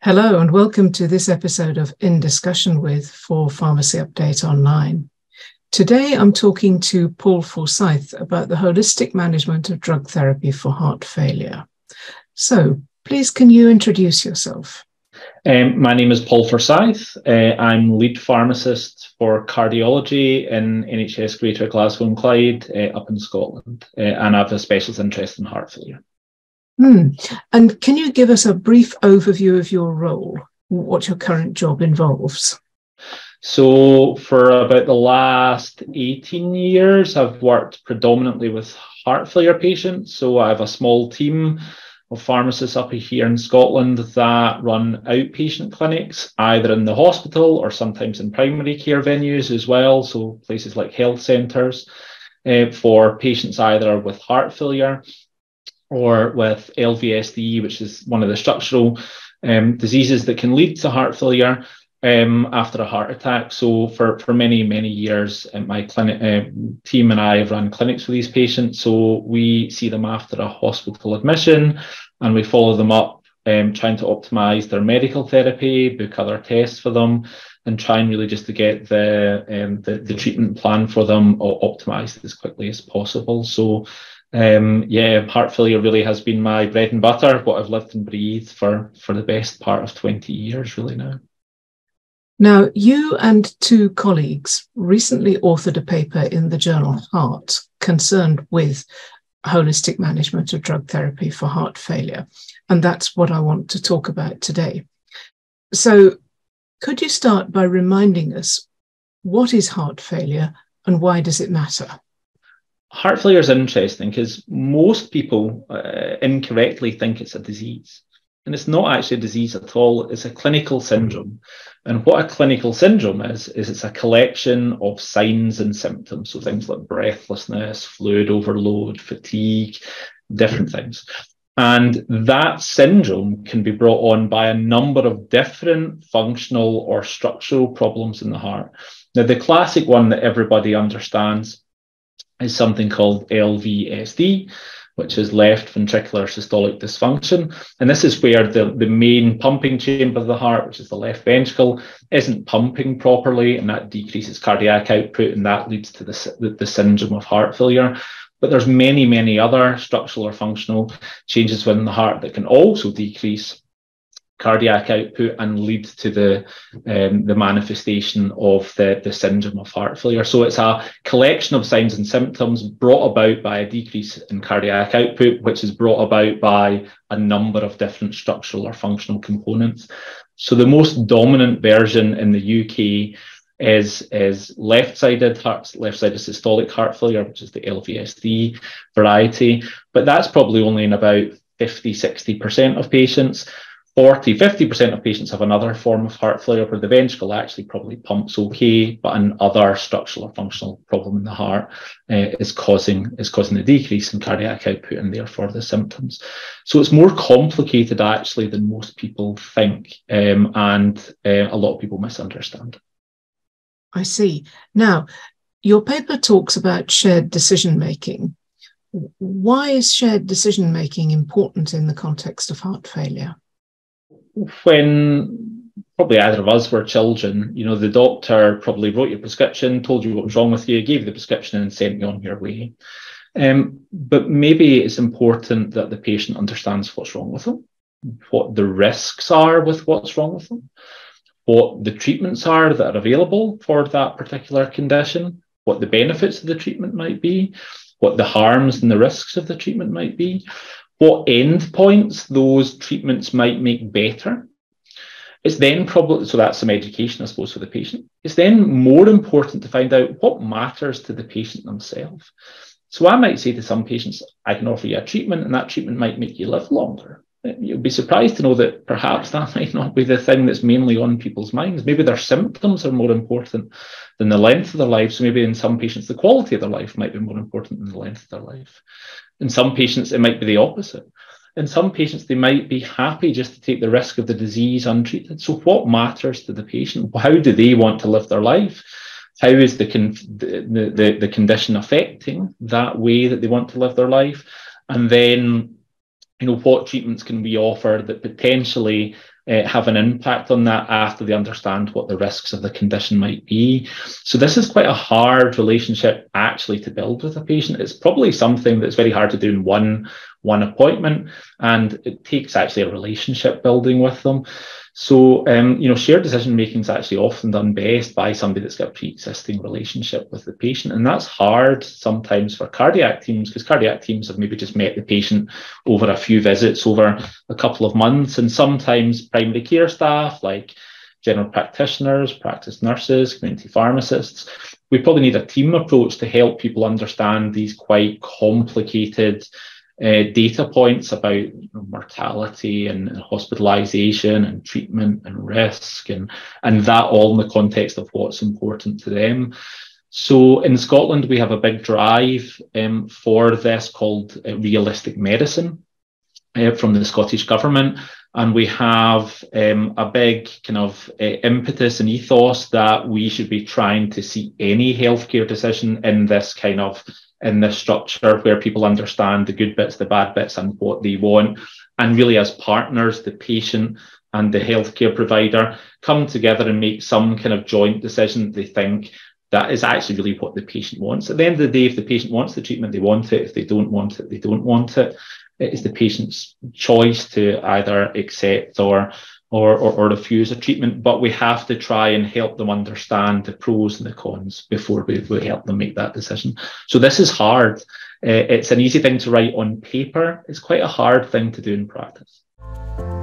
Hello and welcome to this episode of In Discussion With for Pharmacy Update Online. Today I'm talking to Paul Forsyth about the holistic management of drug therapy for heart failure. So please can you introduce yourself? My name is Paul Forsyth. I'm lead pharmacist for cardiology in NHS Greater Glasgow and Clyde up in Scotland, and I have a specialist interest in heart failure. And can you give us a brief overview of your role, what your current job involves? So for about the last 18 years, I've worked predominantly with heart failure patients. So I have a small team of pharmacists up here in Scotland that run outpatient clinics, either in the hospital or sometimes in primary care venues as well. So places like health centres for patients either with heart failure or with LVSD, which is one of the structural diseases that can lead to heart failure after a heart attack. So for many, many years, my clinic team and I have run clinics for these patients. So we see them after a hospital admission and we follow them up, trying to optimise their medical therapy, book other tests for them, and trying really just to get the treatment plan for them or optimised as quickly as possible. So heart failure really has been my bread and butter, what I've lived and breathed for the best part of 20 years really now. Now, you and two colleagues recently authored a paper in the journal Heart concerned with holistic management of drug therapy for heart failure, and that's what I want to talk about today. So could you start by reminding us, what is heart failure and why does it matter? Heart failure is interesting because most people incorrectly think it's a disease, and it's not actually a disease at all. It's a clinical syndrome, and what a clinical syndrome is it's a collection of signs and symptoms, so things like breathlessness, fluid overload, fatigue, different things. And that syndrome can be brought on by a number of different functional or structural problems in the heart. Now, the classic one that everybody understands is something called LVSD, which is left ventricular systolic dysfunction. And this is where the main pumping chamber of the heart, which is the left ventricle, isn't pumping properly, and that decreases cardiac output, and that leads to the syndrome of heart failure. But there's many, many other structural or functional changes within the heart that can also decrease cardiac output and lead to the manifestation of the syndrome of heart failure. So it's a collection of signs and symptoms brought about by a decrease in cardiac output, which is brought about by a number of different structural or functional components. So the most dominant version in the UK is left-sided systolic heart failure, which is the LVSD variety. But that's probably only in about 50-60% of patients. 40-50% of patients have another form of heart failure where the ventricle actually probably pumps okay, but another structural or functional problem in the heart is causing the decrease in cardiac output and therefore the symptoms. So it's more complicated actually than most people think, and a lot of people misunderstand. I see. Now, your paper talks about shared decision making. Why is shared decision making important in the context of heart failure? When probably either of us were children, the doctor probably wrote your prescription, told you what was wrong with you, gave you the prescription and sent you on your way. But maybe it's important that the patient understands what's wrong with them, what the risks are with what's wrong with them, what the treatments are that are available for that particular condition, what the benefits of the treatment might be, what the harms and the risks of the treatment might be, what endpoints those treatments might make better. It's then probably, so that's some education, I suppose, for the patient. It's then more important to find out what matters to the patient themselves. So I might say to some patients, I can offer you a treatment and that treatment might make you live longer. You'll be surprised to know that perhaps that might not be the thing that's mainly on people's minds. Maybe their symptoms are more important than the length of their life. So maybe in some patients, the quality of their life might be more important than the length of their life. In some patients, it might be the opposite. In some patients, they might be happy just to take the risk of the disease untreated. So what matters to the patient? How do they want to live their life? How is the condition affecting that way that they want to live their life? And then, what treatments can we offer that potentially have an impact on that after they understand what the risks of the condition might be. So this is quite a hard relationship actually to build with a patient. It's probably something that's very hard to do in one appointment, and it takes actually a relationship building with them. So, you know, shared decision making is actually often done best by somebody that's got a pre-existing relationship with the patient. And that's hard sometimes for cardiac teams, because cardiac teams have maybe just met the patient over a few visits over a couple of months. And sometimes primary care staff like general practitioners, practice nurses, community pharmacists, we probably need a team approach to help people understand these quite complicated data points about, you know, mortality and hospitalisation and treatment and risk, and that all in the context of what's important to them. So in Scotland, we have a big drive for this called Realistic Medicine from the Scottish Government. And we have a big kind of impetus and ethos that we should be trying to see any healthcare decision in this kind of structure where people understand the good bits, the bad bits, and what they want. And really, as partners, the patient and the healthcare provider come together and make some kind of joint decision they think that is actually really what the patient wants. At the end of the day, if the patient wants the treatment, they want it. If they don't want it, they don't want it. It is the patient's choice to either accept or refuse a treatment, but we have to try and help them understand the pros and the cons before we help them make that decision. So this is hard. It's an easy thing to write on paper. It's quite a hard thing to do in practice.